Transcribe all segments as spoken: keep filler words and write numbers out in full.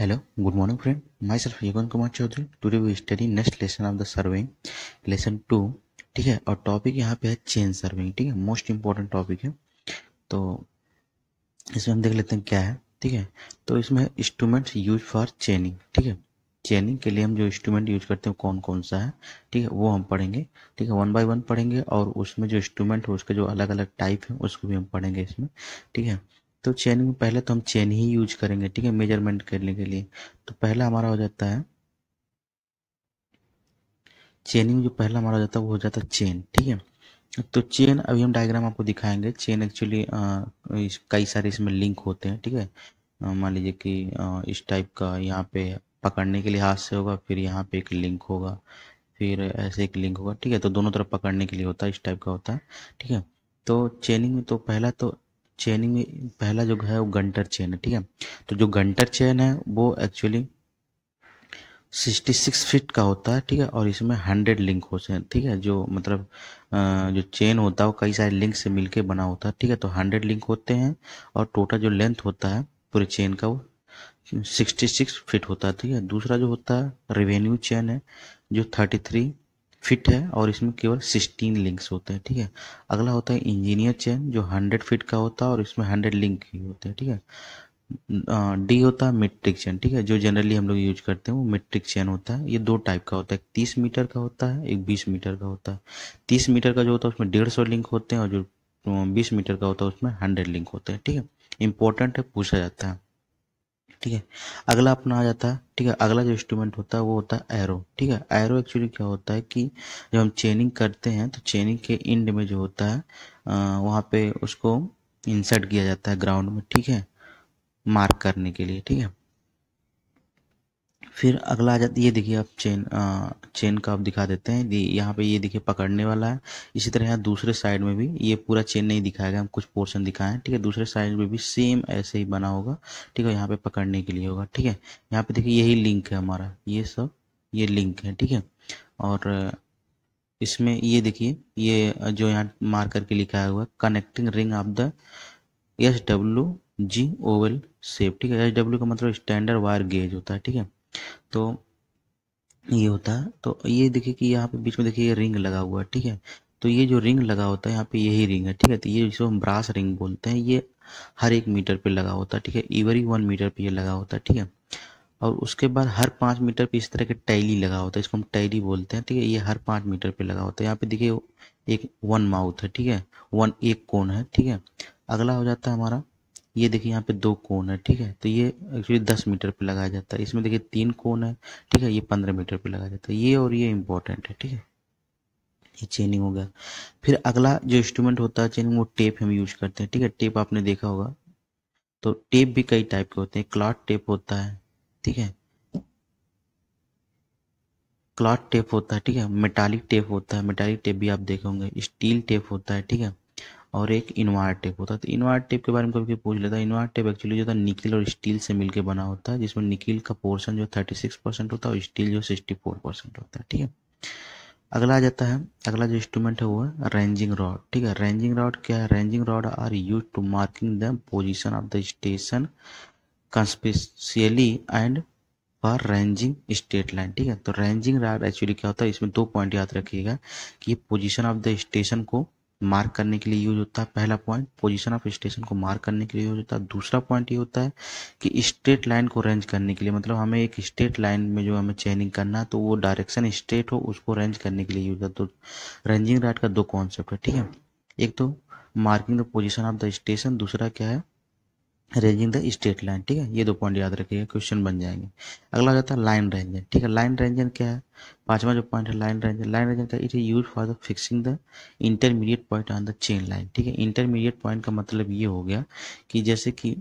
Hello, good morning friend. Myself Yoga Kumar Chaudhry. Today we study next lesson of the surveying, lesson two. ठीक है, और topic यहाँ पे है chain serving. ठीक है, मोस्ट इम्पोर्टेंट टॉपिक है. तो इसमें हम देख लेते हैं क्या है. ठीक है, तो इसमें इंस्ट्रूमेंट्स यूज फॉर चेनिंग. ठीक है, चेनिंग के लिए हम जो इंस्ट्रूमेंट यूज करते हैं कौन कौन सा है, ठीक है, वो हम पढ़ेंगे. ठीक है, वन बाय वन पढ़ेंगे और उसमें जो इंस्ट्रूमेंट है उसके जो अलग अलग टाइप हैं उसको भी हम पढ़ेंगे इसमें. ठीक है, तो चेनिंग में पहले तो हम चेन ही यूज करेंगे. ठीक है, मेजरमेंट करने के लिए. तो पहला हमारा हो जाता है चेनिंग, जो पहला हमारा हो जाता है वो हो जाता है चेन. ठीक है, तो चेन अभी हम डायग्राम आपको दिखाएंगे. चेन एक्चुअली कई सारे इसमें लिंक होते हैं. ठीक है, मान लीजिए कि आ, इस टाइप का यहाँ पे पकड़ने के लिए हाथ से होगा, फिर यहाँ पे एक लिंक होगा, फिर ऐसे एक लिंक होगा. ठीक है, तो दोनों तरफ पकड़ने के लिए होता है, इस टाइप का होता है. ठीक है, तो चेनिंग में तो पहला तो चेनिंग में पहला जो है वो गंटर चेन है. ठीक है, तो जो गंटर चेन है वो एक्चुअली सिक्सटी सिक्स फीट का होता है. ठीक है, और इसमें हंड्रेड लिंक होते हैं. ठीक है, जो मतलब जो चेन होता है वो कई सारे लिंक से मिलके बना होता है. ठीक है, तो हंड्रेड लिंक होते हैं और टोटल जो लेंथ होता है पूरे चेन का वो सिक्सटी सिक्स फीट होता है. ठीक है, दूसरा जो होता है रेवेन्यू चेन है जो थर्टी थ्री फिट है और इसमें केवल सिक्सटीन लिंक्स होते हैं. ठीक है, अगला होता है इंजीनियर चेन जो हंड्रेड फीट का होता है और इसमें हंड्रेड लिंक ही होते हैं. ठीक है, डी होता है मेट्रिक चेन. ठीक है, जो जनरली हम लोग यूज करते हैं वो मेट्रिक चेन होता है. ये दो टाइप का होता है, एक तीस मीटर का होता है, एक बीस मीटर का होता है. तीस मीटर का जो होता है उसमें डेढ़ सौ लिंक होते हैं और जो बीस मीटर का होता है उसमें हंड्रेड लिंक होते हैं. ठीक है, इंपॉर्टेंट है, पूछा जाता है. ठीक है, अगला अपना आ जाता है. ठीक है, अगला जो इंस्ट्रूमेंट होता है वो होता है एरो. ठीक है, एरो एक्चुअली क्या होता है कि जब हम चेनिंग करते हैं तो चेनिंग के एंड में जो होता है आ, वहाँ पे उसको इंसर्ट किया जाता है ग्राउंड में. ठीक है, मार्क करने के लिए. ठीक है, फिर अगला आ जाता है, ये देखिए आप चेन आ, चेन का आप दिखा देते हैं. यहाँ पे ये देखिए पकड़ने वाला है. इसी तरह यहाँ दूसरे साइड में भी, ये पूरा चेन नहीं दिखाया गया, हम कुछ पोर्शन दिखाए हैं. ठीक है, दूसरे साइड में भी सेम ऐसे ही बना होगा. ठीक है, यहाँ पे पकड़ने के लिए होगा. ठीक है, यहाँ पे देखिए यही लिंक है हमारा, ये सब ये लिंक है. ठीक है, और इसमें ये देखिए ये जो यहाँ मार्क करके लिखा हुआ है connecting ring of the S W G oval shape. ठीक है, एस डब्ल्यू का मतलब स्टैंडर्ड वायर गेज होता है. ठीक है, तो ये होता है. तो ये देखिए कि यहाँ पे बीच में देखिए ये रिंग लगा हुआ है. ठीक है, तो ये जो रिंग लगा होता है यहाँ पे यही रिंग है. ठीक है, तो ये जिसको हम ब्रास रिंग बोलते हैं, ये हर एक मीटर पे लगा होता है. ठीक है, एवरी वन मीटर पे ये लगा होता है. ठीक है, और उसके बाद हर पाँच मीटर पे इस तरह के टैली लगा होता है, इसको हम टैली बोलते हैं. ठीक है, ये हर पाँच मीटर पे लगा होता है. यहाँ पे देखिए एक वन माउथ है. ठीक है, वन एक कोण है. ठीक है, अगला हो जाता है हमारा, ये देखिए यहाँ पे दो कोण है. ठीक है, तो ये एक्चुअली दस मीटर पे लगाया जाता है. इसमें देखिए तीन कोण है. ठीक है, ये पंद्रह मीटर पे लगाया जाता है. ये और ये इम्पोर्टेंट है. ठीक है, ये चेनिंग हो गया. फिर अगला जो इंस्ट्रूमेंट होता है चेनिंग, वो टेप हम यूज करते हैं. ठीक है, टेप आपने देखा होगा. तो टेप भी कई टाइप के होते हैं. क्लॉथ टेप होता है. ठीक है, क्लॉथ टेप होता है. ठीक है, मेटालिक टेप होता है, मेटालिक टेप भी आप देखे होंगे. स्टील टेप होता है. ठीक है, और एक इनवायर टेप होता है. तो इनवायर टेप के बारे में कभी पूछ लेता है. इनवायर टेप एक्चुअली जो होता है निकिल और स्टील से मिलके बना होता है, जिसमें निकिल का पोर्शन जो छत्तीस परसेंट होता है और स्टील जो चौंसठ परसेंट होता है. ठीक है, अगला आ जाता है, अगला जो इंस्ट्रूमेंट है वो है रेंजिंग रॉड. ठीक है, रेंजिंग रॉड क्या है? Ranging rod are use to marking the position of the station conspicuously and for ranging straight line. ठीक है, तो रेंजिंग रॉड एक्चुअली क्या होता है, इसमें दो पॉइंट याद रखिएगा कि पोजिशन ऑफ द स्टेशन को मार्क करने के लिए यूज होता है. पहला पॉइंट पोजीशन ऑफ स्टेशन को मार्क करने के लिए यूज होता है. दूसरा पॉइंट ये होता है कि स्ट्रेट लाइन को रेंज करने के लिए, मतलब हमें एक स्ट्रेट लाइन में जो हमें चेनिंग करना है तो वो डायरेक्शन स्ट्रेट हो, उसको रेंज करने के लिए यूज होता है. तो रेंजिंग रॉड का दो कॉन्सेप्ट है. ठीक है, एक तो marking the position of the station, दूसरा क्या है रेंजिंग द स्ट्रेट लाइन. ठीक है, ये दो पॉइंट याद रखिएगा, क्वेश्चन बन जाएंगे. अगला हो जाता है लाइन रेंजर. ठीक है, लाइन रेंजर क्या है? पांचवा जो पॉइंट है लाइन रेंजर. लाइन रेंजर का it is use for the fixing the intermediate point on the chain line. ठीक है, इंटरमीडिएट पॉइंट का मतलब ये हो गया कि जैसे कि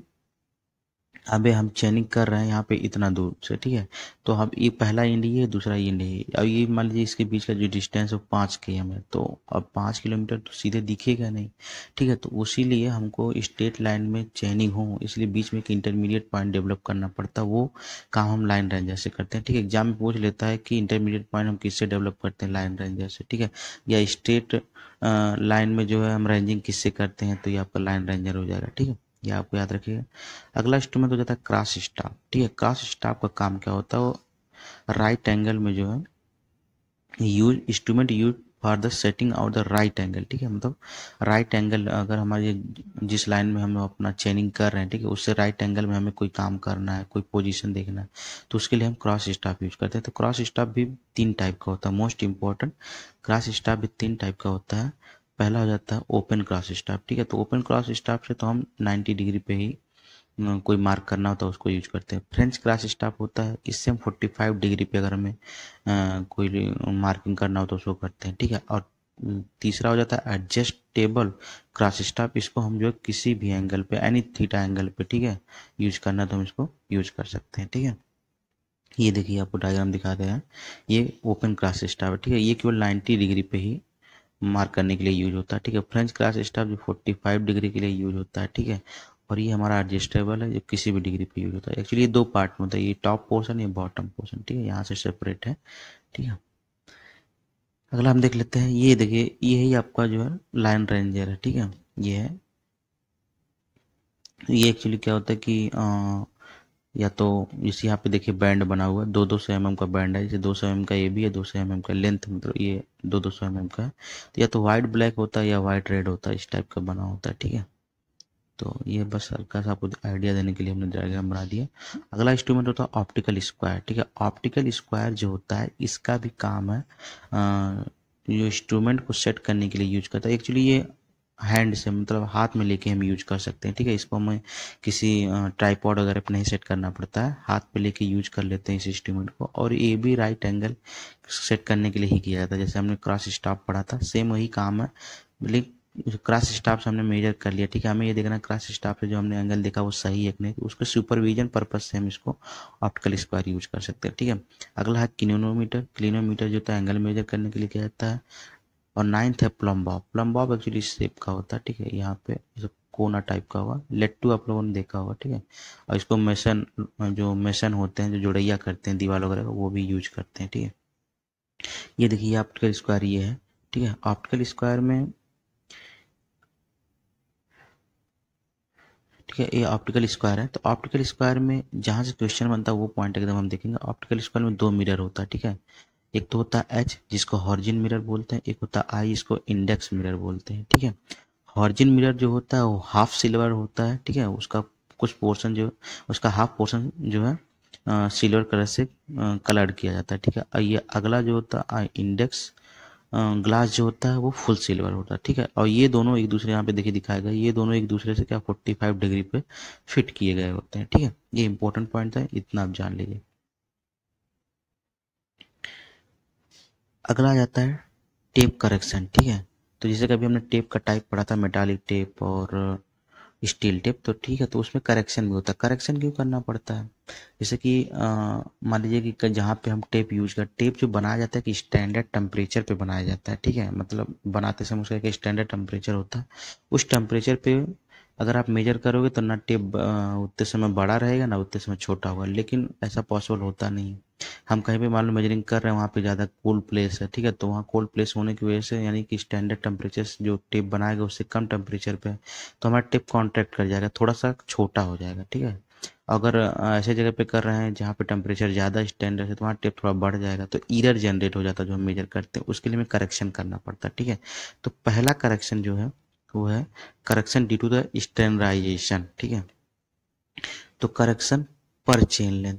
अबे हम चेनिंग कर रहे हैं यहाँ पे इतना दूर से. ठीक है, तो हम ये पहला एंड ये है, दूसरा एंड है, अब ये मान लीजिए इसके बीच का जो डिस्टेंस है पाँच किलोमीटर है, तो अब पाँच किलोमीटर तो सीधे दिखेगा नहीं. ठीक है, तो उसी लिए हमको स्ट्रेट लाइन में चेनिंग हो, इसलिए बीच में एक इंटरमीडिएट पॉइंट डेवलप करना पड़ता है. वो काम हम लाइन रेंजर से करते हैं. ठीक है, एग्जाम में पूछ लेता है कि इंटरमीडिएट पॉइंट हम किससे डेवलप करते हैं? लाइन रेंजर से. ठीक है, या स्ट्रेट लाइन में जो है हम रेंजिंग किससे करते हैं? तो ये आपका लाइन रेंजर हो जाएगा. ठीक है, ये आपको याद रखिए। अगला इंस्ट्रूमेंट हो जाता है क्रॉस स्टाफ। ठीक है, क्रॉस स्टाफ का काम क्या होता है, वो राइट एंगल में जो है use instrument use for the setting out the right angle. ठीक है, मतलब राइट एंगल अगर हमारे जिस लाइन में हम अपना चेनिंग कर रहे हैं, ठीक है, उससे राइट एंगल में हमें कोई काम करना है, कोई पोजीशन देखना है, तो उसके लिए हम क्रॉस स्टाफ यूज करते हैं। तो क्रॉस स्टाफ भी तीन टाइप का होता है, मोस्ट इंपॉर्टेंट क्रॉस स्टाफ भी तीन टाइप का होता है। पहला हो जाता है ओपन क्रॉस स्टाफ। ठीक है, तो ओपन क्रॉस स्टाफ से तो हम नाइन्टी डिग्री पे ही कोई मार्क करना होता है, उसको यूज करते हैं। फ्रेंच क्रॉस स्टाफ होता है, इससे हम पैंतालीस डिग्री पे अगर हमें आ, कोई मार्किंग करना होता है उसको करते हैं। ठीक है, और तीसरा हो जाता है एडजस्टेबल क्रॉस स्टाफ। इसको हम जो किसी भी एंगल पे, एनी थीटा एंगल पे, ठीक है, यूज करना तो हम इसको यूज कर सकते हैं। ठीक है, ये देखिए आपको डायग्राम दिखा दे रहे हैं, ये ओपन क्रॉस स्टाफ है। ठीक है, ये केवल नाइन्टी डिग्री पे ही मार्क करने के लिए यूज होता है। ठीक है, फ्रेंच क्रॉस स्टाफ जो फोर्टी फाइव डिग्री के लिए यूज होता है। ठीक है, और ये हमारा एडजस्टेबल है जो किसी भी डिग्री पे यूज होता है। एक्चुअली ये दो पार्ट में होता है, ये टॉप पोर्शन, ये बॉटम पोर्शन। ठीक है, यहाँ से सेपरेट है। ठीक है, अगला हम देख लेते हैं। ये देखिए, ये ही आपका जो है लाइन रेंजर है। ठीक है, ये है, ये एक्चुअली क्या होता है कि आ, या तो इस यहाँ पे देखिए बैंड बना हुआ है, दो दो सौ एम एम का बैंड है। जैसे दो सौ एम एम का ये भी है, दो सौ एम एम का लेंथ, मतलब ये दो दो सौ एम एम का है। तो या तो वाइट ब्लैक होता है या वाइट रेड होता है, इस टाइप का बना होता है। ठीक है, तो ये बस हल्का सा आपको आइडिया देने के लिए हमने डायग्राम बना दिया। अगला इंस्ट्रूमेंट होता है ऑप्टिकल स्क्वायर। ठीक है, ऑप्टिकल स्क्वायर जो होता है, इसका भी काम है जो इंस्ट्रूमेंट को सेट करने के लिए यूज करता है। एक्चुअली ये हैंड से, मतलब हाथ में लेके हम यूज कर सकते हैं। ठीक है, इसको हमें किसी ट्राइपॉड वगैरह पर नहीं सेट करना पड़ता है, हाथ पे लेके यूज कर लेते हैं इस इंस्ट्रूमेंट को। और ये भी राइट एंगल सेट करने के लिए ही किया जाता है, जैसे हमने क्रॉस स्टाफ पढ़ा था, सेम वही काम है। लेकिन क्रॉस स्टाफ से हमने मेजर कर लिया। ठीक है, हमें ये देखना क्रॉस स्टाफ से जो हमने एंगल देखा वो सही है कि नहीं, उसके सुपरविजन पर्पज से हम इसको ऑप्टिकल स्क्वायर यूज कर सकते हैं। ठीक है, अगला है क्लिनोमीटर। क्लिनोमीटर जो है एंगल मेजर करने के लिए किया जाता है। और नाइन्थ है plumb bob. Plumb bob actually shape का होता है। ठीक है, यहाँ पे कोना टाइप का हुआ, लेट्टू आप लोगों ने देखा होगा। ठीक है, और इसको मेसन, जो मेसन होते हैं, जो जोड़ैया करते हैं दीवार वगैरह, वो भी यूज करते हैं। ठीक है, ये देखिए ऑप्टिकल स्क्वायर ये है। ठीक है, ऑप्टिकल स्क्वायर में, ठीक है, ये ऑप्टिकल स्क्वायर है। तो ऑप्टिकल स्क्वायर में जहाँ से क्वेश्चन बनता है वो पॉइंट एकदम हम देखेंगे। ऑप्टिकल स्क्वायर में दो मिरर होता है। ठीक है, एक तो होता है एच, जिसको हॉरिजन मिरर बोलते हैं, एक होता है आई, इसको इंडेक्स मिरर बोलते हैं। ठीक है, हॉरिजन मिरर जो होता है वो हाफ सिल्वर होता है। ठीक है, उसका कुछ पोर्शन जो, उसका हाफ पोर्शन जो है सिल्वर कलर से कलर्ड किया जाता है। ठीक है, ये अगला जो होता है इंडेक्स ग्लास जो होता है वो फुल सिल्वर होता है। ठीक है, और ये दोनों एक दूसरे, यहाँ पे देखिए दिखाया गया, ये दोनों एक दूसरे से क्या पैंतालीस डिग्री पे फिट किए गए होते हैं। ठीक है, ये इंपॉर्टेंट पॉइंट है, इतना आप जान लीजिए। अगला आ जाता है टेप करेक्शन। ठीक है, तो जैसे कभी हमने टेप का टाइप पढ़ा था, मेटालिक टेप और स्टील टेप, तो ठीक है, तो उसमें करेक्शन भी होता है। करेक्शन क्यों करना पड़ता है, जैसे कि मान लीजिए कि जहाँ पे हम टेप यूज कर, टेप जो बनाया जाता है कि स्टैंडर्ड टेम्परेचर पे बनाया जाता है। ठीक है, मतलब बनाते समय उसका एक स्टैंडर्ड टेम्परेचर होता है, उस टेम्परेचर पे अगर आप मेजर करोगे तो ना टेप उतने समय बड़ा रहेगा ना उतने समय छोटा होगा। लेकिन ऐसा पॉसिबल होता नहीं, हम कहीं पे मान लो मेजरिंग कर रहे हैं, वहाँ पे ज़्यादा कोल्ड प्लेस है। ठीक है, तो वहाँ कोल्ड प्लेस होने की वजह से, यानी कि स्टैंडर्ड टेम्परेचर जो टेप बनाएगा उससे कम टेम्परेचर पे, तो हमारा टेप कॉन्ट्रैक्ट कर जाएगा, थोड़ा सा छोटा हो जाएगा। ठीक है, अगर ऐसे जगह पे कर रहे हैं जहाँ पे टेम्परेचर ज़्यादा स्टैंडर्ड है तो वहाँ टेप थोड़ा बढ़ जाएगा, तो एरर जनरेट हो जाता है जो हम मेजर करते हैं, उसके लिए हमें करेक्शन करना पड़ता है। ठीक है, तो पहला करेक्शन जो है वो है correction due to the standardisation. ठीक है, तो करेक्शन पर चेन लेंथ,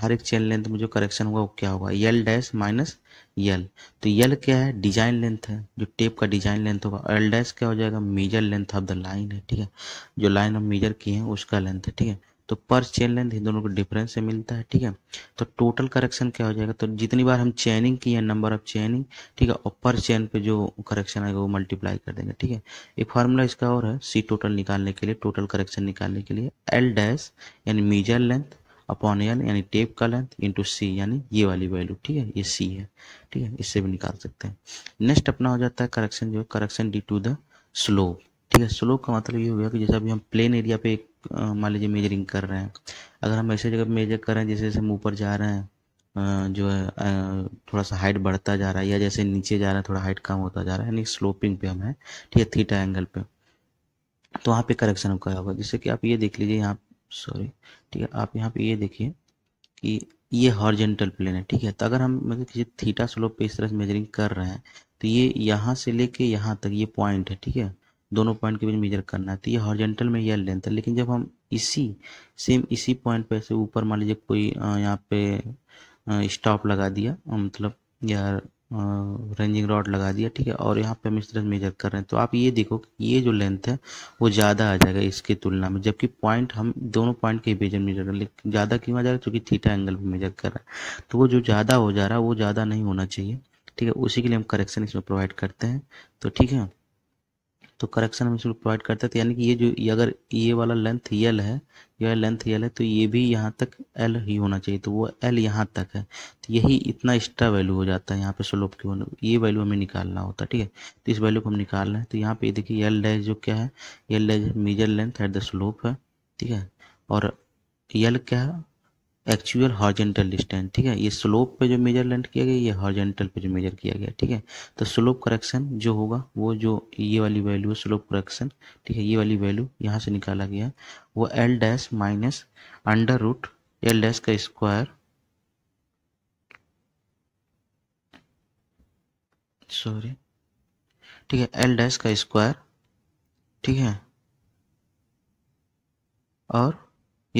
हर एक चेन लेंथ में जो करेक्शन होगा वो क्या होगा, यल डैश माइनस यल। तो यल क्या है, डिजाइन लेंथ है, जो टेप का डिजाइन लेंथ होगा। यल डैश क्या हो जाएगा, measure length of the line है। ठीक है, जो लाइन हम मेजर किए हैं उसका लेंथ है। ठीक है, तो पर चेन लेंथ इन दोनों को डिफरेंस से मिलता है। ठीक है, तो टोटल करेक्शन क्या हो जाएगा, तो जितनी बार हम चेनिंग की है, नंबर ऑफ चेनिंग, ठीक है, और पर चेन पे जो करेक्शन आएगा वो मल्टीप्लाई कर देंगे। ठीक है, एक फार्मूला इसका और है, सी टोटल निकालने के लिए, टोटल करेक्शन निकालने के लिए, एल डैश यानी मेजर लेंथ अपॉन एल यानी टेप का लेंथ इंटू सी यानी ये वाली वैल्यू। ठीक है, ये सी है। ठीक है, इससे भी निकाल सकते हैं। नेक्स्ट अपना हो जाता है करेक्शन जो, correction due to the slope. ठीक है, स्लोप का मतलब ये हो गया कि जैसे अभी हम प्लेन एरिया पे एक मान लीजिए मेजरिंग कर रहे हैं, अगर हम ऐसे जगह मेजर कर रहे हैं जैसे जैसे हम ऊपर जा रहे हैं आ, जो है आ, थोड़ा सा हाइट बढ़ता जा रहा है, या जैसे नीचे जा रहा है थोड़ा हाइट कम होता जा रहा है, यानी स्लोपिंग पे हम है। ठीक है, थीटा एंगल पे, तो वहाँ पे करेक्शन आपका होगा। जैसे कि आप ये देख लीजिए यहाँ, सॉरी ठीक है, आप यहाँ पे ये देखिए कि ये हॉरिजॉन्टल प्लेन है, ठीक है। तो अगर हम मतलब किसी थीटा स्लोप पे इस तरह से मेजरिंग कर रहे हैं तो ये यहाँ से लेके यहाँ तक ये पॉइंट है, ठीक है, दोनों पॉइंट के बीच मेजर करना है। तो ये हॉरिजॉन्टल में यह लेंथ है, लेकिन जब हम इसी सेम इसी पॉइंट पे से ऊपर मान लीजिए कोई यहाँ पे स्टॉप लगा दिया, मतलब यार रेंजिंग रॉड लगा दिया, ठीक है, और यहाँ पे हम इस तरह मेजर कर रहे हैं तो आप ये देखो कि ये जो लेंथ है वो ज़्यादा आ जाएगा इसके तुलना में, जबकि पॉइंट हम दोनों पॉइंट के बीच में मेजर कर, लेकिन ज़्यादा क्यों आ जाएगा क्योंकि थीटा एंगल पर मेजर कर रहा है। तो वो जो ज़्यादा हो जा रहा है वो ज़्यादा नहीं होना चाहिए, ठीक है, उसी के लिए हम करेक्शन इसमें प्रोवाइड करते हैं। तो ठीक है, तो करेक्शन हम इसमें प्रोवाइड करते हैं, यानी कि ये जो ये अगर ये वाला लेंथ एल है, यह लेंथ एल है तो ये भी यहाँ तक एल ही होना चाहिए, तो वो एल यहाँ तक है तो यही इतना एक्स्ट्रा वैल्यू हो जाता है यहाँ पे स्लोप की, ये वैल्यू हमें निकालना होता है, ठीक है। तो इस वैल्यू को हम निकालना है, तो यहाँ पे देखिए एल डैश जो क्या है, L dash measure length at the slope है, ठीक है, और एल क्या है एक्चुअल हॉरिजॉन्टल डिस्टेंस, ठीक है, ये स्लोप पे जो मेजर लेंथ किया गया ये हॉरिजॉन्टल पे जो मेजर किया गया, ठीक है। तो स्लोप करेक्शन जो होगा वो जो ये वाली वैल्यू है स्लोप करेक्शन, ठीक है, ये वाली वैल्यू यहाँ से निकाला गया है वो L dash minus under root L dash का स्क्वायर, सॉरी ठीक है, एल डैश का स्क्वायर, ठीक है, और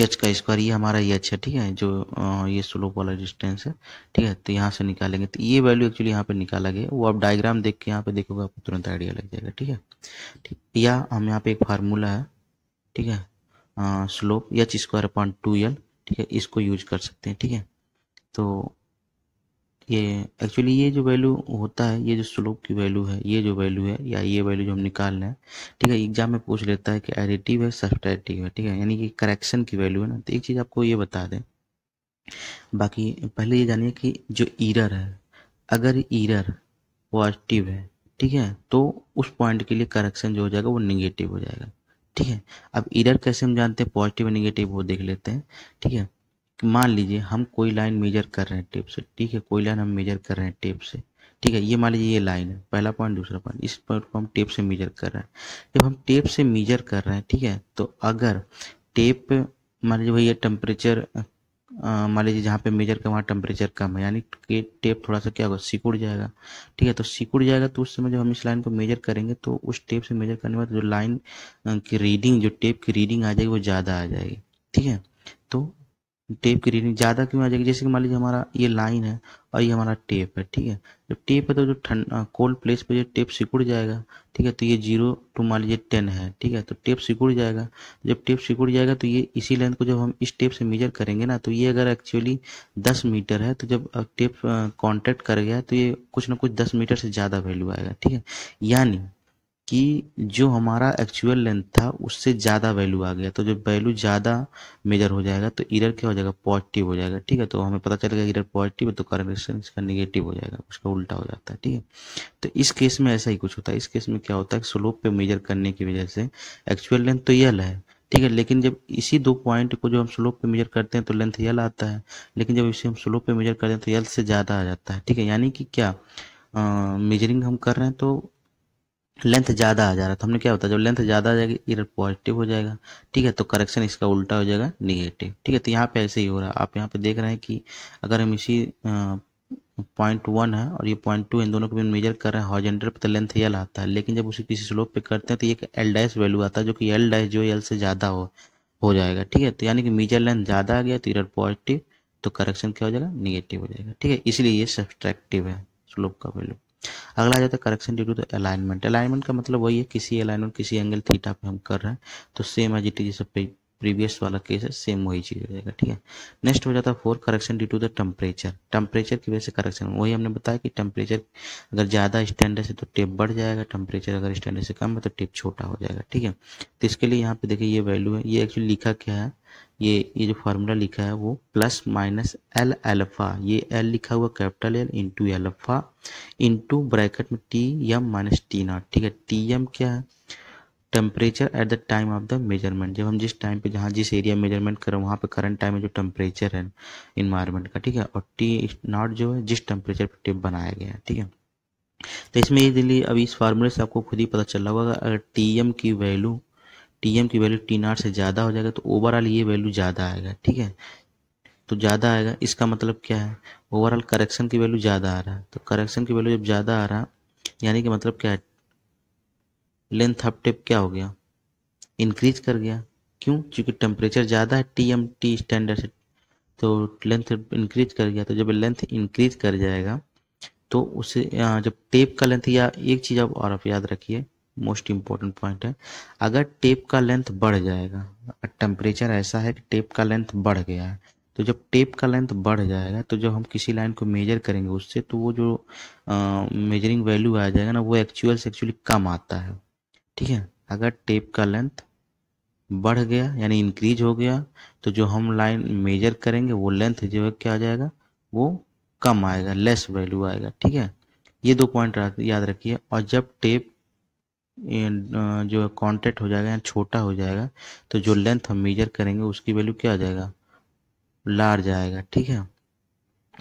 एच का स्क्वायर, ये हमारा एच है, ठीक है, जो ये स्लोप वाला डिस्टेंस है, ठीक है। तो यहाँ से निकालेंगे तो ये वैल्यू एक्चुअली यहाँ पे निकाला गया, वो आप डायग्राम देख के यहाँ पे देखोगे आपको तुरंत आइडिया लग जाएगा, ठीक है। ठीक, या हम यहाँ पे एक फार्मूला है, ठीक है, uh, slope H square upon two L, ठीक है, इसको यूज कर सकते हैं, ठीक है। तो ये एक्चुअली ये जो वैल्यू होता है, ये जो स्लोप की वैल्यू है, ये जो वैल्यू है या ये वैल्यू जो हम निकाल रहे हैं, ठीक है, एग्जाम में पूछ लेता है कि एडिटिव है सब्ट्रैक्टिव है, ठीक है, यानी कि करेक्शन की वैल्यू है ना। तो एक चीज़ आपको ये बता दें, बाकी पहले ये जानिए कि जो एरर है, अगर एरर पॉजिटिव है, ठीक है, तो उस पॉइंट के लिए करेक्शन जो हो जाएगा वो निगेटिव हो जाएगा, ठीक है। अब एरर कैसे हम जानते हैं पॉजिटिव और निगेटिव, वो देख लेते हैं, ठीक है। मान लीजिए हम कोई लाइन मेजर कर रहे हैं टेप से, ठीक है, कोई लाइन हम मेजर कर रहे हैं टेप से, ठीक है, ये मान लीजिए ये लाइन है, पहला पॉइंट दूसरा पॉइंट, इस पॉइंट को हम टेप से मेजर कर रहे हैं। जब हम टेप से मेजर कर रहे हैं, ठीक है, तो अगर टेप मान लीजिए भैया टेम्परेचर मान लीजिए जहाँ पे मेजर कर वहाँ टेम्परेचर कम है, यानी कि टेप थोड़ा सा क्या होगा सिकुड़ जाएगा, ठीक है। तो सिकुड़ जाएगा तो उस समय जब हम इस लाइन को मेजर करेंगे तो उस टेप से मेजर करने के बाद जो लाइन की रीडिंग, जो टेप की रीडिंग आ जाएगी वो ज़्यादा आ जाएगी, ठीक है। तो टेप की रीडिंग ज़्यादा क्यों आ जाएगी, जैसे कि मान लीजिए हमारा ये लाइन है और ये हमारा टेप है, ठीक है, जब टेप है तो जो ठंड कोल्ड प्लेस पे जो टेप सिकुड़ जाएगा, ठीक है, तो ये जीरो टू मान लीजिए टेन है, ठीक है, तो टेप सिकुड़ जाएगा। जब टेप सिकुड़ जाएगा तो ये इसी लेंथ को जब हम इस टेप से मेजर करेंगे ना, तो ये अगर एक्चुअली दस मीटर है तो जब टेप कॉन्टेक्ट कर गया तो ये कुछ ना कुछ दस मीटर से ज़्यादा वैल्यू आएगा, ठीक है, यानी कि जो हमारा एक्चुअल लेंथ था उससे ज़्यादा वैल्यू आ गया। तो जब वैल्यू ज़्यादा मेजर हो जाएगा तो एरर क्या हो जाएगा, पॉजिटिव हो जाएगा, ठीक है। तो हमें पता चलेगा एरर पॉजिटिव है तो करेक्शन इसका नेगेटिव हो जाएगा, उसका उल्टा हो जाता है, ठीक है। तो इस केस में ऐसा ही कुछ होता है, इस केस में क्या होता है, स्लोप पे मेजर करने की वजह से एक्चुअल लेंथ तो एल है, ठीक है, लेकिन जब इसी दो पॉइंट को जब हम स्लोप पे मेजर करते हैं तो लेंथ एल आता है, लेकिन जब इसे हम स्लोप पे मेजर करते हैं तो एल से ज़्यादा आ जाता है, ठीक है, यानी कि क्या मेजरिंग हम कर रहे हैं तो लेंथ ज़्यादा आ जा रहा है। तो हमने क्या होता है, जब लेंथ ज़्यादा आ जाएगी एरर पॉजिटिव हो जाएगा, ठीक है, तो करेक्शन इसका उल्टा हो जाएगा निगेटिव, ठीक है। तो यहाँ पे ऐसे ही हो रहा है, आप यहाँ पे देख रहे हैं कि अगर हम इसी पॉइंट वन है और ये पॉइंट टू, इन दोनों को भी मेजर कर रहे हैं हॉरिजॉन्टल पे तो लेंथ एल आता है, लेकिन जब उसे किसी स्लोप पे करते हैं तो एक एल डैश वैल्यू आता है जो कि एल डैश जो एल से ज़्यादा हो हो जाएगा, ठीक है। तो यानी कि मेजर लेंथ ज़्यादा आ गया तो एरर पॉजिटिव, तो करेक्शन क्या हो जाएगा, निगेटिव हो जाएगा, ठीक है, इसलिए ये सब्ट्रैक्टिव है स्लोप का वैल्यू। अगला आ जाता है correction due to the alignment. Alignment का मतलब वही है किसी अलाइनमेंट किसी एंगल थीटा पे हम कर रहे हैं तो सेम एज इट इज जैसे प्रीवियस वाला केस है, सेम वही चीज़ हो जाएगा, ठीक है। नेक्स्ट हो जाता है four correction due to the temperature. Temperature की वजह से करेक्शन, वही हमने बताया कि टेम्परेचर अगर ज़्यादा स्टैंडर्ड है तो टेप बढ़ जाएगा, टेम्परेचर अगर स्टैंडर्ड से कम है तो टेप छोटा हो जाएगा, ठीक है। तो इसके लिए यहाँ पे देखिए ये वैल्यू है, ये एक्चुअली लिखा क्या है, ये ये जो फार्मूला लिखा है वो प्लस माइनस एल अल्फा, ये एल लिखा हुआ capital L into alpha into bracket में T M minus T naught, ठीक है। टी एम क्या है, temperature at the time of the measurement, जब हम जिस टाइम पे जहाँ जिस एरिया मेजरमेंट करें वहाँ पे करंट टाइम में जो टेम्परेचर है इन्वायरमेंट का, ठीक है, और टी नॉट जो है जिस टेम्परेचर पे टेप बनाया गया है, ठीक है। तो इसमें ये दिल्ली, अब इस फार्मूले से आपको खुद ही पता चल रहा होगा अगर टी एम की वैल्यू, टीएम की वैल्यू टी नाट से ज़्यादा हो जाएगा तो ओवरऑल ये वैल्यू ज़्यादा आएगा। ठीक है, तो ज़्यादा आएगा इसका मतलब क्या है, ओवरऑल करेक्शन की वैल्यू ज़्यादा आ रहा है। तो करेक्शन की वैल्यू जब ज़्यादा आ रहा यानी कि मतलब क्या है, लेंथ अप टेप क्या हो गया, इंक्रीज कर गया। क्यों, क्योंकि टेम्परेचर ज़्यादा है टी एम टी स्टैंडर्ड से, तो लेंथ इंक्रीज कर गया। तो जब लेंथ इंक्रीज कर जाएगा तो उसे जब टेप का लेंथ, या एक चीज़ आप और आप याद रखिए, मोस्ट इम्पोर्टेंट पॉइंट है, अगर टेप का लेंथ बढ़ जाएगा, टेम्परेचर ऐसा है कि टेप का लेंथ बढ़ गया है, तो जब टेप का लेंथ बढ़ जाएगा तो जब हम किसी लाइन को मेजर करेंगे उससे, तो वो जो आ, मेजरिंग वैल्यू आ जाएगा ना, वो एक्चुअल से एक्चुअली कम आता है। ठीक है, अगर टेप का लेंथ बढ़ गया यानी इंक्रीज हो गया तो जो हम लाइन मेजर करेंगे वो लेंथ जो है क्या आ जाएगा, वो कम आएगा, लेस वैल्यू आएगा। ठीक है, ये दो पॉइंट याद रखिए। और जब टेप जो है कॉन्ट्रैक्ट हो जाएगा या छोटा हो जाएगा तो जो लेंथ हम मेजर करेंगे उसकी वैल्यू क्या आ जाएगा, लार्ज आएगा। ठीक है,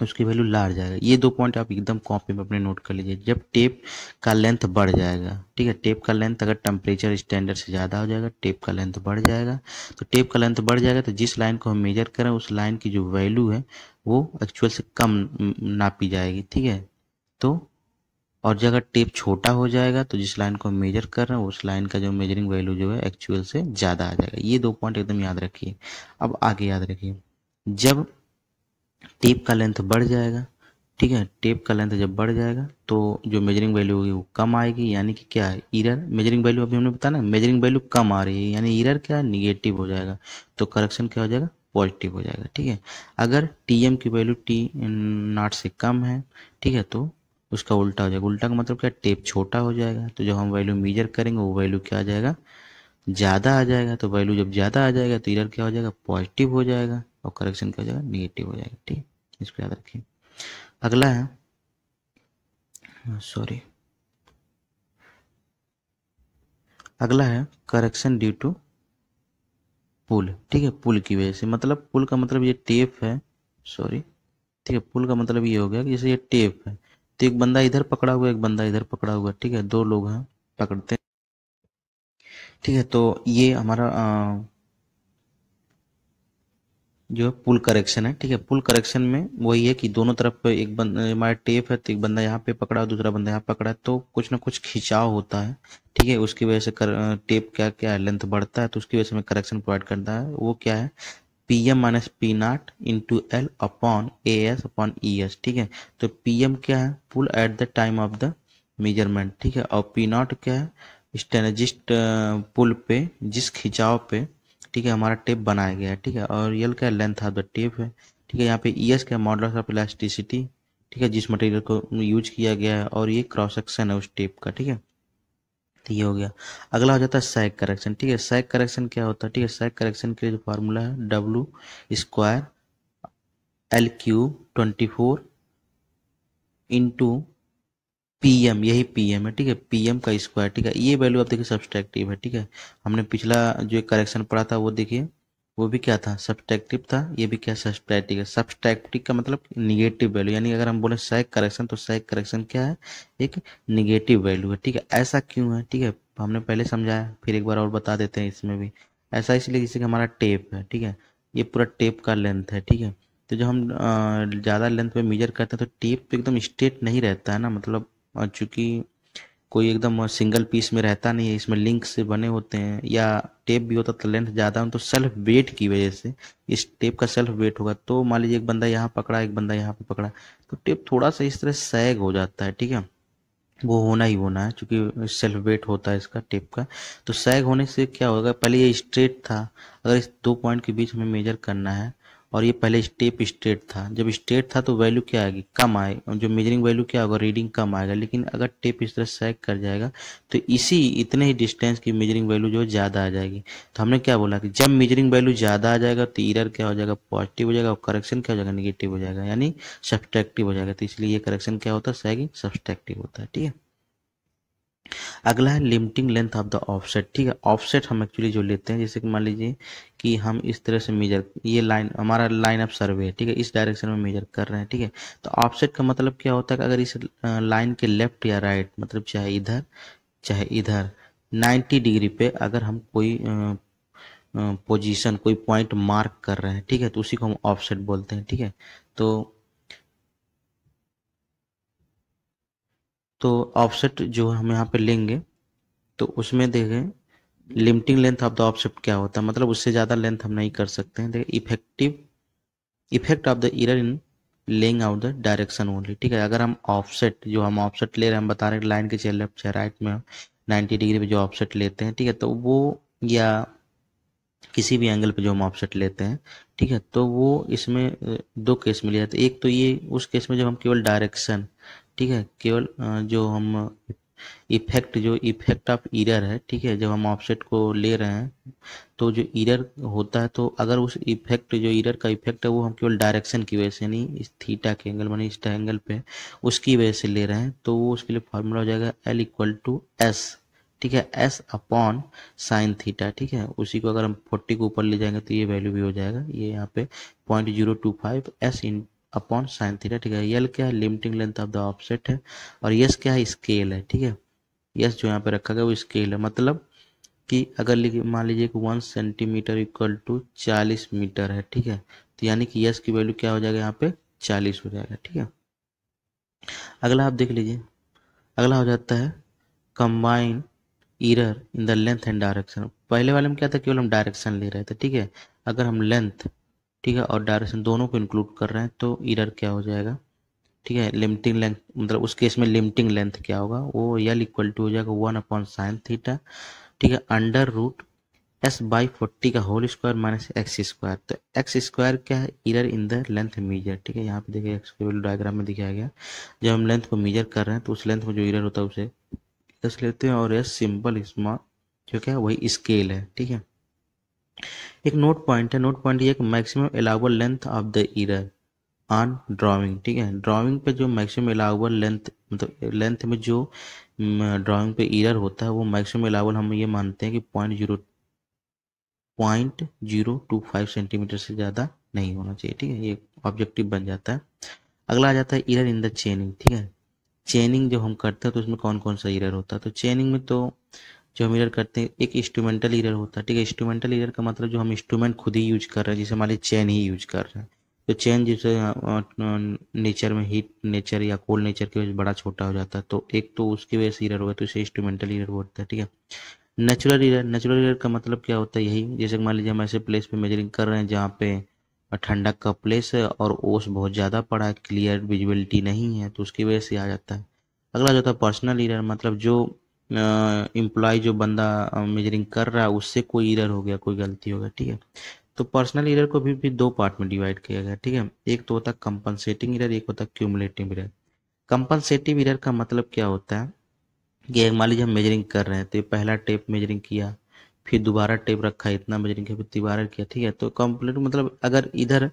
उसकी वैल्यू लार्ज आएगा। ये दो पॉइंट आप एकदम कॉपी में अपने नोट कर लीजिए। जब टेप का लेंथ बढ़ जाएगा, ठीक है, टेप का लेंथ अगर टेम्परेचर स्टैंडर्ड से ज़्यादा हो जाएगा, टेप का लेंथ बढ़ जाएगा, तो टेप का लेंथ बढ़ जाएगा तो जिस लाइन को हम मेजर करें उस लाइन की जो वैल्यू है वो एक्चुअल से कम नापी जाएगी। ठीक है, तो और जगह टेप छोटा हो जाएगा तो जिस लाइन को हम मेजर कर रहे हैं उस लाइन का जो मेजरिंग वैल्यू जो है एक्चुअल से ज़्यादा आ जाएगा। ये दो पॉइंट एकदम याद रखिए। अब आगे याद रखिए, जब टेप का लेंथ बढ़ जाएगा, ठीक है, टेप का लेंथ जब बढ़ जाएगा तो जो मेजरिंग वैल्यू होगी वो कम आएगी, यानी कि क्या है, एरर, मेजरिंग वैल्यू अभी हमने बताया ना, मेजरिंग वैल्यू कम आ रही है यानी एरर क्या, निगेटिव हो जाएगा, तो करेक्शन क्या हो जाएगा, पॉजिटिव हो जाएगा। ठीक है, अगर टी एम की वैल्यू टी नॉट से कम है, ठीक है, तो उसका उल्टा हो जाएगा। उल्टा का मतलब क्या, टेप छोटा हो जाएगा तो जब हम वैल्यू मेजर करेंगे वो वैल्यू क्या आ जाएगा, ज़्यादा आ जाएगा। तो वैल्यू जब ज़्यादा आ जाएगा तो एरर क्या हो जाएगा, पॉजिटिव हो जाएगा, और करेक्शन क्या हो जाएगा, नेगेटिव हो जाएगा। ठीक, इसको याद रखिए। अगला है सॉरी अगला है करेक्शन ड्यू टू पुल। ठीक है, पुल की वजह से, मतलब पुल का मतलब ये टेप है, सॉरी ठीक है, पुल का मतलब ये हो गया कि जैसे ये टेप है तो एक बंदा इधर पकड़ा हुआ, एक बंदा इधर पकड़ा हुआ, ठीक है, दो लोग हैं पकड़ते हैं। ठीक है, तो ये हमारा आ, जो पुल करेक्शन है। ठीक है, पुल करेक्शन में वही है कि दोनों तरफ एक बंदा, हमारा टेप है तो एक बंदा यहाँ पे पकड़ा, दूसरा बंदा यहाँ पकड़ा, तो कुछ ना कुछ खिंचाव होता है। ठीक है, उसकी वजह से कर, टेप क्या क्या है, लेंथ बढ़ता है, तो उसकी वजह से हमें करेक्शन प्रोवाइड करता है। वो क्या है, P M minus P naught into L upon A S upon E S. ठीक है, तो पी एम क्या है, pull at the time of the measurement. ठीक है, और पी नाट क्या है, जिस पुल पे, जिस खिंचाव पे, ठीक है, हमारा टेप बनाया गया है। ठीक है, और यल का लेंथ ऑफ द टेप है। ठीक है, यहाँ पे ई एस का मॉडल्स ऑफ इलास्टिसिटी, ठीक है, जिस मटेरियल को यूज किया गया है, और ये क्रॉस सेक्शन है उस टेप का। ठीक है, तो ये हो गया। अगला हो जाता है सैग करेक्शन। ठीक है, सैग करेक्शन क्या होता है, ठीक है, सैग करेक्शन के लिए जो फार्मूला है, W square L cube twenty four into PM, यही पीएम है। ठीक है, पीएम का स्क्वायर। ठीक है, ये वैल्यू आप देखिए सब्सट्रैक्टिव है। ठीक है, हमने पिछला जो एक करेक्शन पढ़ा था वो देखिए, वो भी क्या था, सब्सट्रैक्टिव था, ये भी क्या, सब्सट्रैक्टिव है। सब्सट्रैक्टिव का मतलब निगेटिव वैल्यू, यानी अगर हम बोले सैग करेक्शन तो सैग करेक्शन क्या है, एक निगेटिव वैल्यू है। ठीक है, ऐसा क्यों है, ठीक है, हमने पहले समझाया, फिर एक बार और बता देते हैं। इसमें भी ऐसा इसलिए जैसे कि हमारा टेप है, ठीक है, ये पूरा टेप का लेंथ है। ठीक है, तो जब हम ज़्यादा लेंथ पे मेजर करते हैं तो टेप तो एकदम स्ट्रेट नहीं रहता है ना, मतलब और चूँकि कोई एकदम सिंगल पीस में रहता नहीं है, इसमें लिंक से बने होते हैं, या टेप भी होता तो लेंथ ज़्यादा हो, तो सेल्फ वेट की वजह से, इस टेप का सेल्फ वेट होगा, तो मान लीजिए एक बंदा यहाँ पकड़ा, एक बंदा यहाँ पे पकड़ा, तो टेप थोड़ा सा इस तरह सैग हो जाता है। ठीक है, वो होना ही होना है, चूँकि सेल्फ वेट होता है इसका, टेप का। तो सैग होने से क्या होगा, पहले ये स्ट्रेट था, अगर इस दो पॉइंट के बीच में मेजर करना है, और ये पहले टेप स्ट्रेट था, जब स्ट्रेट था तो वैल्यू क्या आएगी, कम आए, जो मेजरिंग वैल्यू क्या होगा, रीडिंग कम आएगा। लेकिन अगर टेप इस तरह सैग कर जाएगा तो इसी इतने ही डिस्टेंस की मेजरिंग वैल्यू जो ज़्यादा आ जाएगी। तो हमने क्या बोला कि जब मेजरिंग वैल्यू ज़्यादा आ जाएगा तो एरर क्या हो जाएगा, पॉजिटिव हो जाएगा, और करेक्शन क्या हो जाएगा, निगेटिव हो जाएगा, यानी सब्सट्रैक्टिव हो जाएगा। तो इसलिए ये करेक्शन क्या होता है, सैगिंग सब्सट्रैक्टिव होता है। ठीक है, अगला है limiting length of the offset. ठीक है, ऑफसेट हम एक्चुअली जो लेते हैं, जैसे कि मान लीजिए कि हम इस तरह से मेजर, ये लाइन हमारा लाइन ऑफ सर्वे है, ठीक है, इस डायरेक्शन में मेजर कर रहे हैं। ठीक है, तो ऑफसेट का मतलब क्या होता है कि अगर इस लाइन के लेफ्ट या राइट, मतलब चाहे इधर चाहे इधर नाइन्टी डिग्री पे अगर हम कोई पोजीशन कोई पॉइंट मार्क कर रहे हैं, ठीक है, तो उसी को हम ऑफसेट बोलते हैं, ठीक है। तो तो ऑफसेट जो हम यहाँ पे लेंगे तो उसमें देखें limiting length of the offset क्या होता है, मतलब उससे ज़्यादा लेंथ हम नहीं कर सकते हैं। देखिए effective effect of the error in laying out the direction only, ठीक है। अगर हम ऑफसेट जो हम ऑफसेट ले रहे हैं, हम बता रहे हैं लाइन के चाहे लेफ्ट चाहे राइट में नाइन्टी डिग्री पे जो ऑफसेट लेते हैं, ठीक है, तो वो या किसी भी एंगल पे जो हम ऑफसेट लेते हैं, ठीक है, तो वो इसमें दो केस में लिया जाता है। एक तो ये उस केस में जब हम केवल डायरेक्शन, ठीक है, केवल जो हम इफेक्ट जो इफेक्ट ऑफ एरर है, ठीक है, जब हम ऑफसेट को ले रहे हैं तो जो एरर होता है, तो अगर उस इफेक्ट जो एरर का इफेक्ट है वो हम केवल डायरेक्शन की वजह से नहीं, इस थीटा के एंगल मानी इस एंगल पे उसकी वजह से ले रहे हैं, तो वो उसके लिए फार्मूला हो जाएगा एल इक्वल टू एस, ठीक है, एस अपॉन साइन थीटा, ठीक है। उसी को अगर हम फोर्टी के ऊपर ले जाएंगे तो ये वैल्यू भी हो जाएगा, ये यहाँ पे point zero two five S in upon sine theta, ठीक है। एल क्या है, limiting length of the offset है, और यस क्या है, स्केल है, ठीक है। यस जो यहाँ पे रखा गया वो स्केल है, मतलब कि अगर मान लीजिए कि वन सेंटीमीटर इक्वल टू चालीस मीटर है, ठीक है, तो यानी कि यस की वैल्यू क्या हो जाएगा यहाँ पे चालीस हो जाएगा, ठीक है। अगला आप देख लीजिए, अगला हो जाता है combine error in the length and direction. पहले वाले में क्या था, केवल हम डायरेक्शन ले रहे थे, ठीक है, अगर हम लेंथ, ठीक है, और डायरेक्शन दोनों को इंक्लूड कर रहे हैं तो एरर क्या हो जाएगा, ठीक है, लिमिटिंग लेंथ, मतलब उस केस में लिमिटिंग लेंथ क्या होगा, वो एल इक्वल टू हो जाएगा वन अपॉन साइन थीटा, ठीक है, under root S by forty का whole square minus X square. तो एक्स स्क्वायर क्या है, error in the length measure, ठीक है, यहाँ पे देखिए एक्स के डायग्राम में दिखाया गया, जब हम लेंथ को मीजर कर रहे हैं तो उस लेंथ में जो एरर होता है उसे एस लेते हैं, और एस सिंपल स्मॉल जो क्या है वही स्केल है, ठीक है। एक नोट पॉइंट है, नोट पॉइंट ये एक maximum allowable length of the error on drawing, ठीक है, ड्राइंग पे जो मैक्सिमम अलाउबल लेंथ, मतलब लेंथ में जो ड्राइंग पे एरर होता है वो मैक्सिमम अलाउबल हम ये मानते हैं कि point zero point zero two five centimetre से ज़्यादा नहीं होना चाहिए, ठीक है, ये ऑब्जेक्टिव बन जाता है। अगला आ जाता है एरर इन द चेनिंग, ठीक है, चेनिंग जो हम करते हैं तो उसमें कौन कौन सा एरर होता है, तो चेनिंग में तो जो हम एरर करते हैं एक इंस्ट्रूमेंटल एरर होता है, ठीक है। इंस्ट्रूमेंटल एरर का मतलब जो हम इंस्ट्रूमेंट खुद ही यूज कर रहे हैं, जैसे हमारे चेन ही यूज कर रहे हैं, तो चेन जैसे नेचर में हीट नेचर या कोल्ड नेचर की वजह से बड़ा छोटा हो जाता है, तो एक तो उसकी वजह से एरर होगा, तो इसे इंस्ट्रूमेंटल एरर बोलते हैं, ठीक है। नेचुरल एरर, नेचुरल एरर का मतलब क्या होता है, यही जैसे मान लीजिए हम ऐसे प्लेस पर मेजरिंग कर रहे हैं जहाँ पे ठंडक का प्लेस है और ओस बहुत ज़्यादा पड़ा है, क्लियर विजिबिलिटी नहीं है, तो उसकी वजह से आ जाता है। अगला जो था पर्सनल एरर, मतलब जो एम्प्लॉय जो बंदा मेजरिंग कर रहा है उससे कोई एरर हो गया, कोई गलती हो गया, ठीक है। तो पर्सनल एरर को भी, भी दो पार्ट में डिवाइड किया गया, ठीक है, एक तो होता है कंपनसेटिंग एरर, एक होता है क्यूमुलेटिव एरर। कंपनसेटिव एरर का मतलब क्या होता है कि मान लीजिए हम मेजरिंग कर रहे हैं, तो पहला टेप मेजरिंग किया, फिर दोबारा टेप रखा, इतना मेजरिंग किया, फिर दोबारा किया, ठीक है, तो कंप्लीट मतलब अगर इधर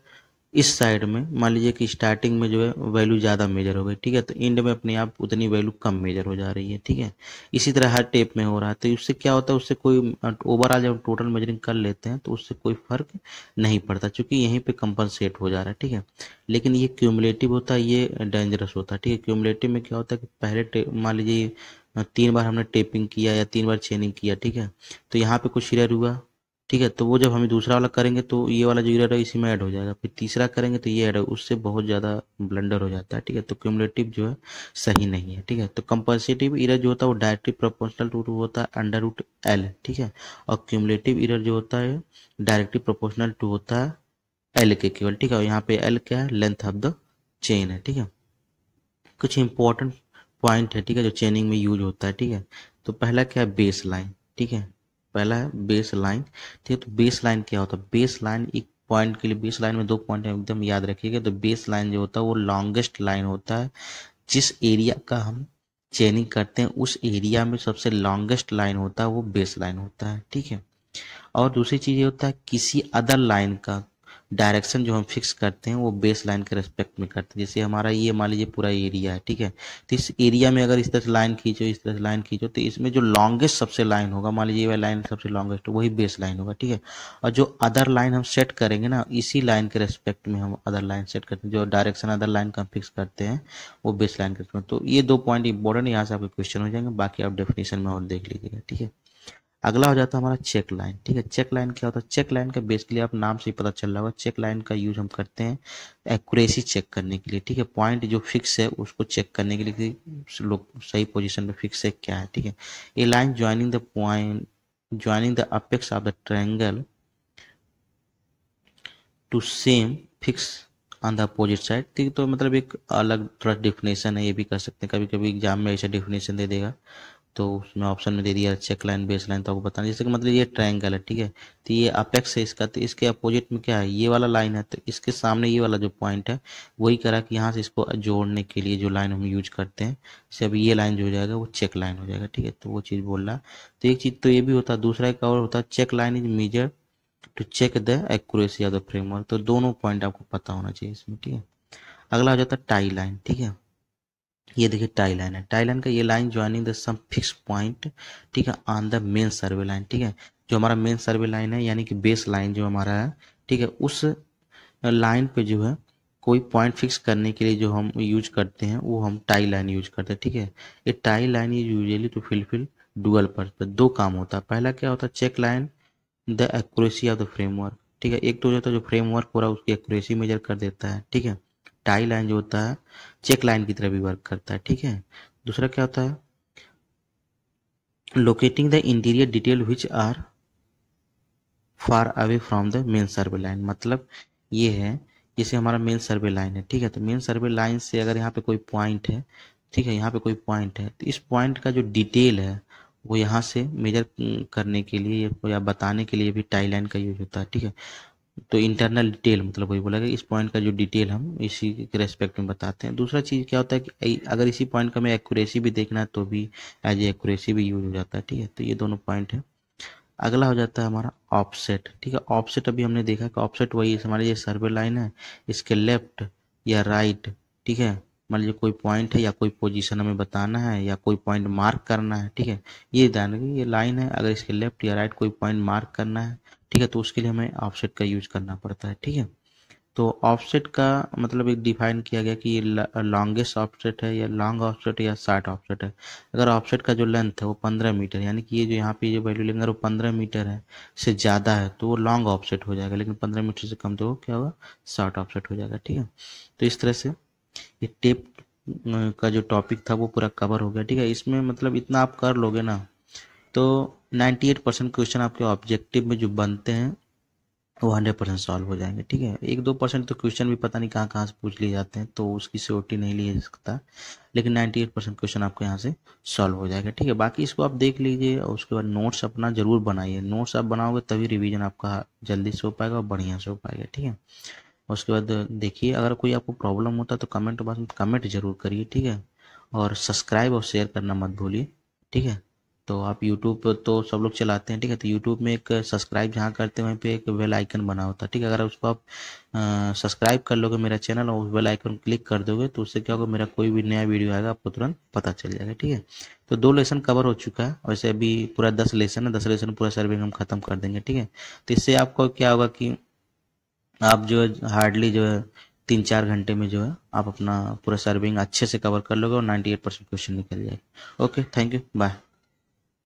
इस साइड में मान लीजिए कि स्टार्टिंग में जो है वैल्यू ज़्यादा मेजर हो गई, ठीक है, तो एंड में अपने आप उतनी वैल्यू कम मेजर हो जा रही है, ठीक है, इसी तरह हर टेप में हो रहा है, तो उससे क्या होता है, उससे कोई ओवरऑल जब टोटल मेजरिंग कर लेते हैं तो उससे कोई फर्क नहीं पड़ता, क्योंकि यहीं पे कंपनसेट हो जा रहा है, ठीक है। लेकिन ये क्यूमुलेटिव होता है, ये डेंजरस होता है, ठीक है। क्यूमुलेटिव में क्या होता है कि पहले मान लीजिए तीन बार हमने टेपिंग किया या तीन बार चेनिंग किया, ठीक है, तो यहाँ पे कुछ एरर हुआ, ठीक है, तो वो जब हम दूसरा वाला करेंगे तो ये वाला जो एरर है इसी में ऐड हो जाएगा, फिर तीसरा करेंगे तो ये ऐड हो, उससे बहुत ज़्यादा ब्लंडर हो जाता है, ठीक है, तो क्यूमुलेटिव जो है सही नहीं है, ठीक है। तो कंपनसेटिव एरर जो होता है वो डायरेक्टली प्रोपोर्शनल टू होता है अंडर रूट एल, ठीक है, और क्यूमुलेटिव एरर जो होता है डायरेक्टली प्रोपोर्शनल टू होता है एल के केवल, ठीक है, और यहाँ पे एल क्या है, लेंथ ऑफ द चेन है, ठीक है। कुछ इंपॉर्टेंट पॉइंट है, ठीक है, जो चेनिंग में यूज होता है, ठीक है। तो पहला क्या है, बेस लाइन, ठीक है, पहला है बेस लाइन, ठीक है। तो बेस लाइन क्या होता है, बेस लाइन एक पॉइंट के लिए, बेस लाइन में दो पॉइंट एकदम याद रखिएगा। तो बेस लाइन जो होता है वो लॉन्गेस्ट लाइन होता है, जिस एरिया का हम चेनिंग करते हैं उस एरिया में सबसे लॉन्गेस्ट लाइन होता है वो बेस लाइन होता है, ठीक है। और दूसरी चीज़ ये होता है किसी अदर लाइन का डायरेक्शन जो हम फिक्स करते हैं वो बेस लाइन के रेस्पेक्ट में करते हैं। जैसे हमारा ये मान लीजिए पूरा एरिया है, ठीक है, तो इस एरिया में अगर इस तरह से लाइन खींचो, इस तरह से लाइन खींचो, तो इसमें जो लॉन्गेस्ट सबसे लाइन होगा, मान लीजिए वह लाइन सबसे लॉन्गेस्ट, वही बेस लाइन होगा, ठीक है। और जो अदर लाइन हम सेट करेंगे ना, इसी लाइन के रेस्पेक्ट में हम अदर लाइन सेट करते हैं, जो डायरेक्शन अदर लाइन का हम फिक्स करते हैं वो बेस लाइन करते हैं। तो ये दो पॉइंट इंपॉर्टेंट यहाँ से आपके क्वेश्चन हो जाएंगे, बाकी आप डेफिनेशन में और देख लीजिएगा, ठीक है। अगला हो जाता है हमारा चेक लाइन। ठीक है, चेक लाइन क्या होता है? चेक लाइन का बेसिकली आप नाम से ही पता चल रहा होगा, चेक लाइन का यूज हम करते हैं एक्यूरेसी चेक करने के लिए। ठीक है, पॉइंट जो फिक्स है उसको चेक करने के लिए लोग सही पोजीशन पे फिक्स है क्या है। ठीक है, a line joining the point joining the apex of the triangle to same fix on the opposite side. ठीक, तो मतलब एक अलग थोड़ा डिफिनेशन है, ये भी कर सकते हैं। कभी कभी एग्जाम में ऐसा डिफिनेशन दे देगा तो उसमें ऑप्शन में दे दिया चेक लाइन बेस लाइन, तो आपको बताना जैसे कि मतलब ये ट्रायंगल है। ठीक है, तो ये अपेक्स है इसका, तो इसके अपोजिट में क्या है ये वाला लाइन है, तो इसके सामने ये वाला जो पॉइंट है वही करा कि यहाँ से इसको जोड़ने के लिए जो लाइन हम यूज करते हैं, जैसे अभी ये लाइन जो हो जाएगा वो चेक लाइन हो जाएगा। ठीक है, तो वो चीज़ बोल रहा है। तो एक चीज़ तो ये भी होता है, दूसरा एक और होता है check line is measure to check the accuracy of the framework. तो दोनों पॉइंट आपको पता होना चाहिए इसमें। ठीक है, अगला हो जाता है टाई लाइन। ठीक है, ये देखिए टाई लाइन है। टाई लाइन का ये line joining the some fix point, ठीक है, on the main survey line. ठीक है, जो हमारा मेन सर्वे लाइन है यानी कि बेस लाइन जो हमारा है, ठीक है, उस लाइन पे जो है कोई पॉइंट फिक्स करने के लिए जो हम यूज करते हैं वो हम टाई लाइन यूज करते हैं। ठीक है, ये टाई लाइन ये usually to fulfil dual purpose. दो काम होता है, पहला क्या होता है check line the accuracy of the framework. ठीक है, एक तो होता है जो फ्रेमवर्क हो रहा है उसकी एक्यूरेसी मेजर कर देता है। ठीक है, टाई लाइन जो होता है चेक लाइन की तरह भी वर्क करता है। ठीक है, दूसरा क्या होता है locating the interior detail which are far away from the main survey line. मतलब ये है जैसे हमारा मेन सर्वे लाइन है। ठीक है, तो मेन सर्वे लाइन से अगर यहाँ पे कोई पॉइंट है, ठीक है, यहाँ पे कोई पॉइंट है, तो इस पॉइंट का जो डिटेल है वो यहाँ से मेजर करने के लिए या बताने के लिए भी टाई लाइन का यूज होता है। ठीक है, तो इंटरनल डिटेल मतलब वही बोला कि इस पॉइंट का जो डिटेल हम इसी के रेस्पेक्ट में बताते हैं। दूसरा चीज़ क्या होता है कि अगर इसी पॉइंट का हमें एक्यूरेसी भी देखना है तो भी एज ए एक्यूरेसी भी यूज हो जाता है। ठीक है, तो ये दोनों पॉइंट है। अगला हो जाता है हमारा ऑफसेट। ठीक है, ऑफसेट अभी हमने देखा कि ऑफसेट वही हमारे ये सर्वे लाइन है, इसके लेफ्ट या राइट, ठीक है, मान लीजिए कोई पॉइंट है या कोई पोजीशन हमें बताना है या कोई पॉइंट मार्क करना है। ठीक है, ये जानकारी ये लाइन है, अगर इसके लेफ्ट या राइट कोई पॉइंट मार्क करना है, ठीक है, तो उसके लिए हमें ऑफसेट का यूज करना पड़ता है। ठीक है, तो ऑफसेट का मतलब एक डिफाइन किया गया कि ये लॉन्गेस्ट ऑफसेट है या लॉन्ग ऑफसेट या शॉर्ट ऑफसेट है। अगर ऑफसेट का जो लेंथ है वो पंद्रह मीटर, यानी कि ये जो यहाँ पे जो वैल्यू लेंगे वो पंद्रह मीटर है से ज़्यादा है तो वो लॉन्ग ऑफसेट हो जाएगा, लेकिन पंद्रह मीटर से कम तो वो क्या होगा शॉर्ट ऑफसेट हो जाएगा। ठीक है, तो इस तरह से ये टेप का जो टॉपिक था वो पूरा कवर हो गया। ठीक है, इसमें मतलब इतना आप कर लोगे ना तो अट्ठानवे परसेंट क्वेश्चन आपके ऑब्जेक्टिव में जो बनते हैं वो सौ परसेंट सॉल्व हो जाएंगे। ठीक है, एक दो परसेंट तो क्वेश्चन भी पता नहीं कहाँ कहाँ से पूछ लिए जाते हैं तो उसकी सिक्योरिटी नहीं ली जा सकता, लेकिन अट्ठानवे परसेंट क्वेश्चन आपके यहाँ से सॉल्व हो जाएगा। ठीक है, बाकी इसको आप देख लीजिए और उसके बाद नोट्स अपना जरूर बनाइए। नोट्स आप बनाओगे तभी रिविजन आपका जल्दी से हो पाएगा और बढ़िया से हो पाएगा। ठीक है, उसके बाद देखिए अगर कोई आपको प्रॉब्लम होता है तो कमेंट बॉक्स में कमेंट जरूर करिए। ठीक है, और सब्सक्राइब और शेयर करना मत भूलिए। ठीक है, तो आप यूट्यूब पर तो सब लोग चलाते हैं। ठीक है, तो यूट्यूब में एक सब्सक्राइब जहाँ करते हैं वहीं पे एक बेल आइकन बना होता है। ठीक है, अगर उसको आप सब्सक्राइब कर लोगे मेरा चैनल और उस बेल आइकन क्लिक कर दोगे तो उससे क्या होगा मेरा कोई भी नया वीडियो आएगा आपको तुरंत पता चल जाएगा। ठीक है, तो दो लेसन कवर हो चुका है, वैसे अभी पूरा दस लेसन है, दस लेसन पूरा सर्विंग हम खत्म कर देंगे। ठीक है, तो इससे आपको क्या होगा कि आप जो हार्डली जो है तीन चार घंटे में जो है आप अपना पूरा सर्विंग अच्छे से कवर कर लोगे और नाइन्टी एट परसेंट क्वेश्चन निकल जाएगा। Okay, thank you, bye.